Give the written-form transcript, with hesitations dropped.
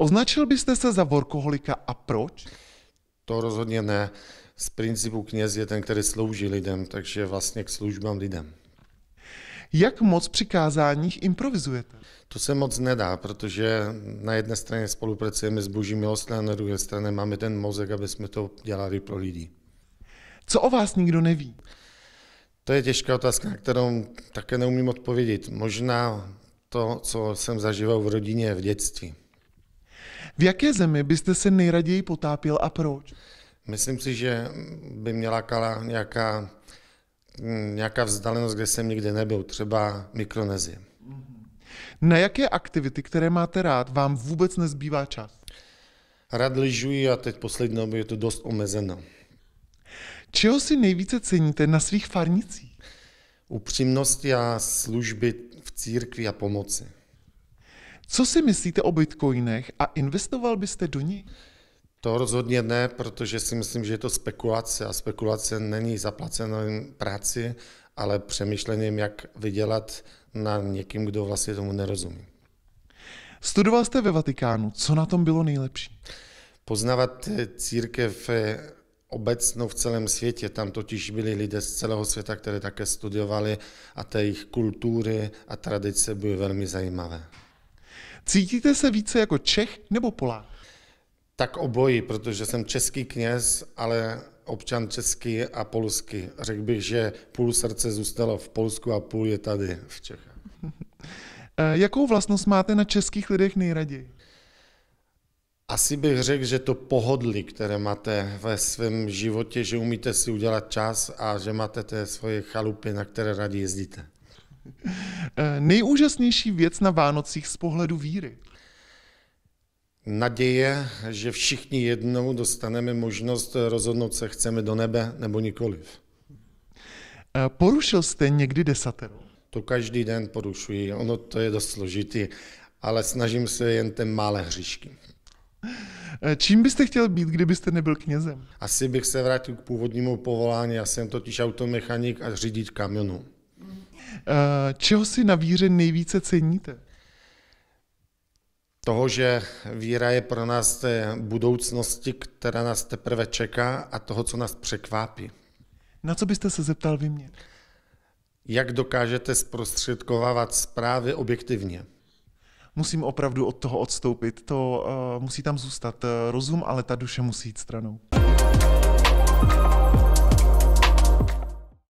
Označil byste se za workoholika a proč? To rozhodně ne. Z principu kněz je ten, který slouží lidem, takže vlastně k službám lidem. Jak moc při kázáních improvizujete? To se moc nedá, protože na jedné straně spolupracujeme s Božím milostem, na druhé straně máme ten mozek, aby jsme to dělali pro lidi. Co o vás nikdo neví? To je těžká otázka, na kterou také neumím odpovědět. Možná to, co jsem zažíval v rodině v dětství. V jaké zemi byste se nejraději potápěl a proč? Myslím si, že by mě lákala nějaká vzdálenost, kde jsem nikdy nebyl, třeba Mikronézie. Na jaké aktivity, které máte rád, vám vůbec nezbývá čas? Rád lyžuji a teď poslední dobou je to dost omezeno. Čeho si nejvíce ceníte na svých farnicích? Upřímnosti a služby v církvi a pomoci. Co si myslíte o bitcoinech a investoval byste do nich? To rozhodně ne, protože si myslím, že je to spekulace a spekulace není zaplacenou práci, ale přemýšlením, jak vydělat na někým, kdo vlastně tomu nerozumí. Studoval jste ve Vatikánu. Co na tom bylo nejlepší? Poznávat církev obecnou v celém světě. Tam totiž byli lidé z celého světa, které také studovali a té jejich kultury a tradice byly velmi zajímavé. Cítíte se více jako Čech nebo Polák? Tak obojí, protože jsem český kněz, ale občan český a polský. Řekl bych, že půl srdce zůstalo v Polsku a půl je tady v Čechách. Jakou vlastnost máte na českých lidech nejraději? Asi bych řekl, že to pohodlí, které máte ve svém životě, že umíte si udělat čas a že máte té svoje chalupy, na které rádi jezdíte. Nejúžasnější věc na Vánocích z pohledu víry? Naděje, že všichni jednou dostaneme možnost rozhodnout se, chceme do nebe nebo nikoliv. Porušil jste někdy desatero? To každý den porušuji, ono to je dost složitý, ale snažím se jen ty malé hříšky. Čím byste chtěl být, kdybyste nebyl knězem? Asi bych se vrátil k původnímu povolání, já jsem totiž automechanik a řidič kamionu. Čeho si na víře nejvíce ceníte? Toho, že víra je pro nás budoucnosti, která nás teprve čeká a toho, co nás překvápí. Na co byste se zeptal vy mě? Jak dokážete zprostředkovávat zprávy objektivně? Musím opravdu od toho odstoupit, to musí tam zůstat rozum, ale ta duše musí jít stranou.